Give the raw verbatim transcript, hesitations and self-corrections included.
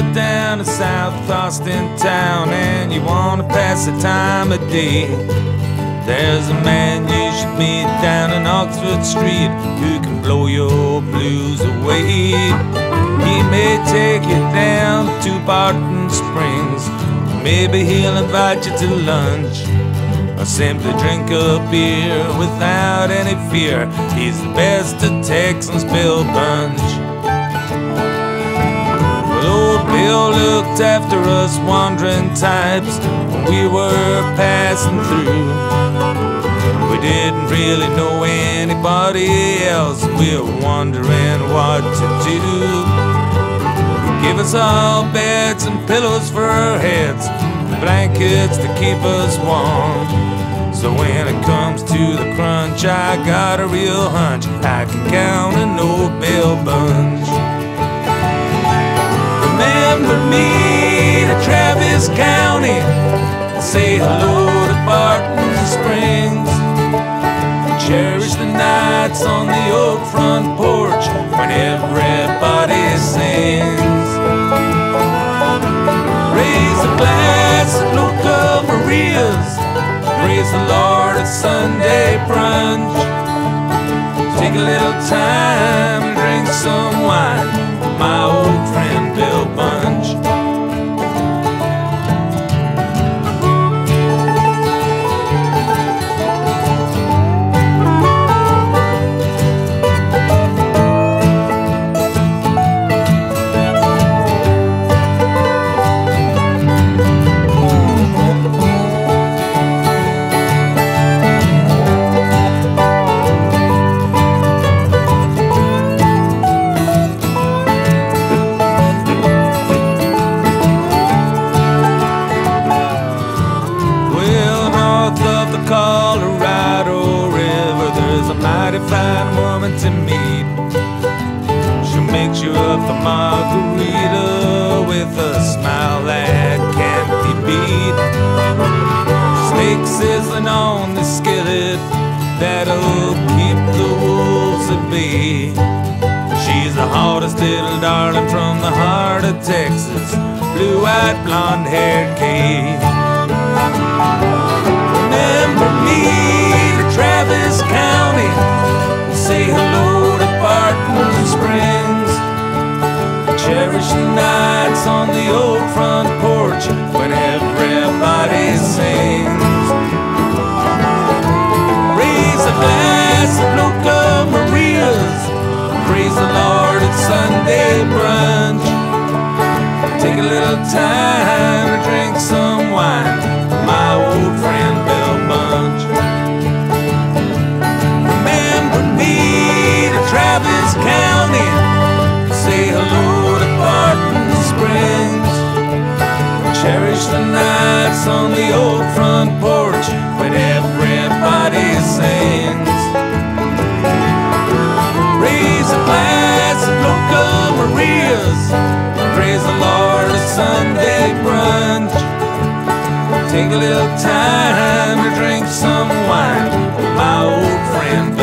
You're down to South Austin town and you wanna pass the time of day. There's a man you should meet down in Oxford Street who can blow your blues away. He may take you down to Barton Springs, maybe he'll invite you to lunch, or simply drink a beer without any fear. He's the best of Texans, Bill Binch. Bill looked after us wandering types when we were passing through. We didn't really know anybody else, we were wondering what to do. Give us all beds and pillows for our heads, blankets to keep us warm. So when it comes to the crunch, I got a real hunch I can count on old Bill Binch. Remember me to Travis County, say hello to Barton Springs. Cherish the nights on the oak front porch when everybody sings. Raise a glass of local Maria's, praise the Lord at Sunday brunch. Take a little time and drink some wine with my old friend Bill Binch. Colorado River, there's a mighty fine woman to meet. She'll mix you up a margarita with a smile that can't be beat. Steak sizzling on the skillet, that'll keep the wolves at bay. She's the hottest little darling from the heart of Texas, blue-eyed, blonde-haired Kay. Remember me to Travis County, say hello to Barton Springs. Cherish the nights on the old front porch when everybody sings. Raise a glass of Loca Maria's, praise the Lord at Sunday brunch. Take a little time and drink some wine, my old friend Bill Binch. Remember me to Travis County, say hello to Barton Springs. Cherish the nights on the old front porch when everybody sings. Raise a glass of Loca Maria's, praise the Lord at Sunday brunch. Take a little time to drink some wine with my old friend.